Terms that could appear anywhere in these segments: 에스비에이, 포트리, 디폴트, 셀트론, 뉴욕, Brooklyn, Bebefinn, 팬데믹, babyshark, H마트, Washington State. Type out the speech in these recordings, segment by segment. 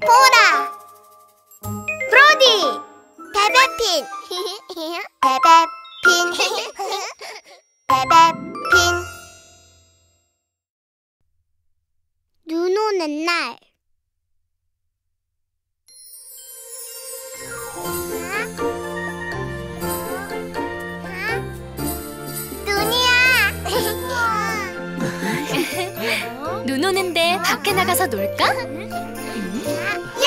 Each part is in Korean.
보라, 브로디, 베베핀, 베베핀, 베베핀. 눈 오는 날. 눈 오는데 밖에 나가서 놀까? 예!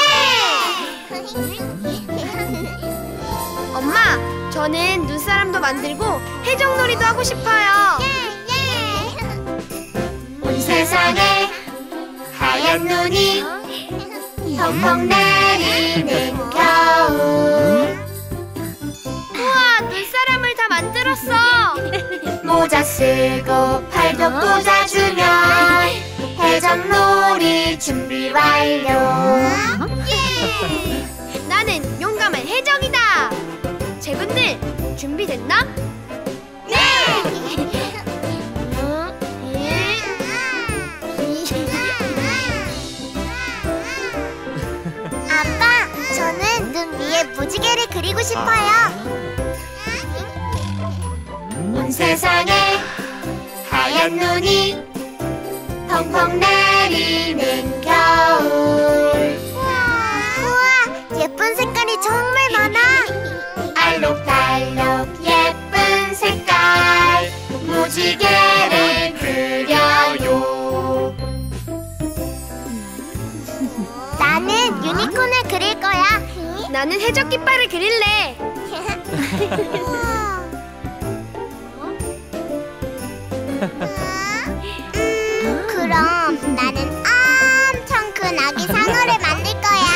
엄마, 저는 눈사람도 만들고 해적놀이도 하고 싶어요. 예! 온 세상에 하얀 눈이 펑펑 내리는 겨울. 우와, 눈사람을 다 만들었어. 모자 쓰고 팔도 꽂아주면 해적놀이 준비 완료. 예! 나는 용감한 해적이다. 제군들 준비됐나? 네! 아빠, 저는 눈 위에 무지개를 그리고 싶어요. 온 세상에 하얀 눈이 펑펑 내리는 겨울. 우와, 예쁜 색깔이 정말 많아. 알록달록 예쁜 색깔 무지개를 그려요. 나는 유니콘을 그릴 거야. 나는 해적 깃발을 그릴래. 그럼 나는 엄청 큰 아기 상어를 만들 거야.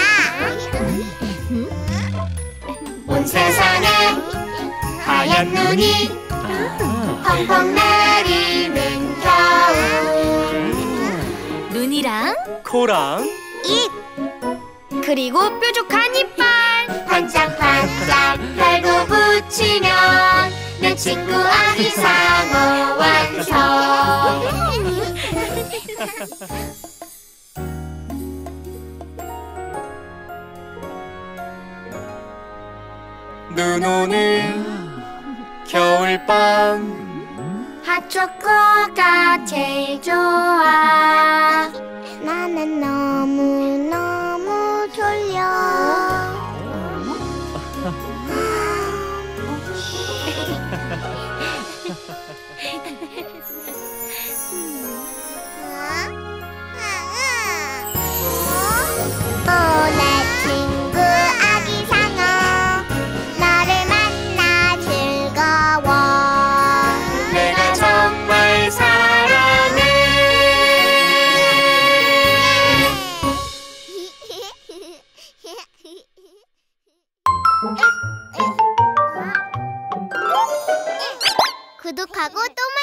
온 세상에 하얀 눈이 펑펑 내리는 겨울. 눈이랑 코랑 입, 그리고 뾰족한 이빨. 반짝반짝 별도 붙이면 내 친구 아기 상어 완성. 눈 오는 겨울밤, 핫초코가 제일 좋아. 나는 너무너무 졸려. 내 친구 아기 상어, 너를 만나 즐거워. 내가 정말 사랑해. 구독하고 또 만나요.